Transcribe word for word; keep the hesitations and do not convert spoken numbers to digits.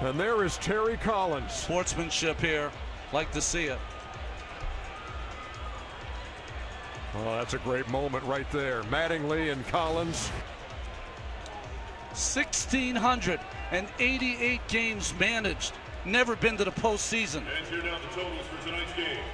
And there is Terry Collins. Sportsmanship here. Like to see it. Oh, that's a great moment right there. Mattingly and Collins. one thousand six hundred eighty-eight games managed. Never been to the postseason. And here now the totals for tonight's game.